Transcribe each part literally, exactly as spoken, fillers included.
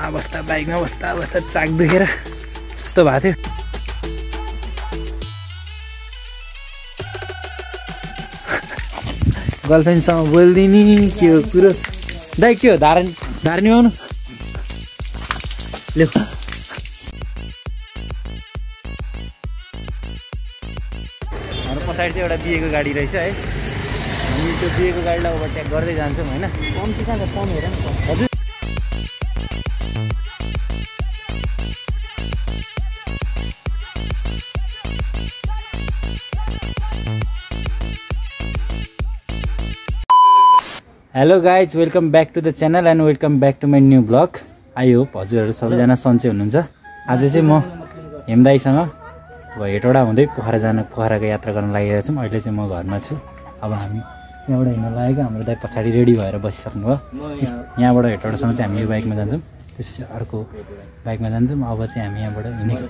अवस्था बाइक में बस्ता बस्ता चाक दुखेर जस्तो भएको थियो। गर्लफ्रेन्डसँग बोल्दिनी के हो कुरो दाइ, के हो धारण धारणी आउनु ले। हाम्रो पछाडि चाहिँ एउटा बिहेको गाडी रहेछ है, हामी त्यो बिहेको गाडीलाई ओभरटेक गर्दै जान्छौँ हैन। कम्ती कहाँ कम हेर नि। Hello guys, welcome back to the channel and welcome back to my new blog. I hope हजुर सबैजना सन्चै हुनुहुन्छ। आज चाहिँ म हेमदाईसँग अब हेटौडा हुँदै पोखरा जान पोखराको यात्रा गर्न लागिरहेको छौँ। अहिले चाहिँ म घरमा छु। अब हामी यहाँबाट हिँड्न लागेको, हाम्रो दाइ पछाडि रेडी भएर बसिसक्नुभयो। यहाँबाट हेटौडासम्म चाहिँ हामी यो बाइकमा जान्छौँ, त्यसपछि अर्को बाइकमा जान्छौँ। अब चाहिँ हामी यहाँबाट हिँडेको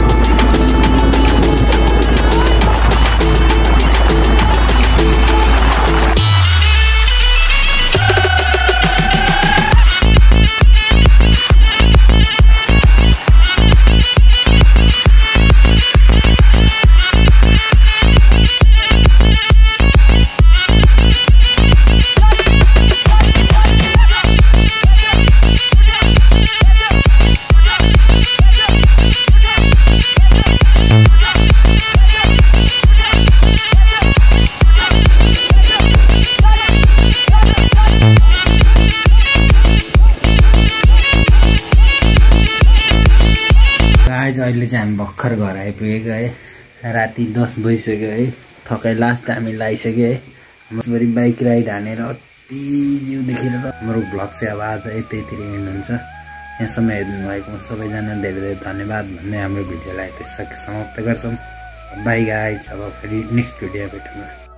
गाइज अहिले चाहिँ हामी भर्खर घर आइपुगेको है। राति दस बजिसक्यो है। थकाइ लास्ट हामी लागिसक्यो है। हाम्रो बाइक राइड हानेर अति जिउ देखेर हाम्रो भ्लग चाहिँ अब आज यतैतिर एन्ड हुन्छ। यहाँसम्म हेर्नु भएको सबैजना धेरै धेरै धन्यवाद भन्दै हाम्रो भिडियोलाई त्यसै समाप्त गर्छौँ। बाइ गाइज, अब फेरि नेक्स्ट भिडियो भेटौँला।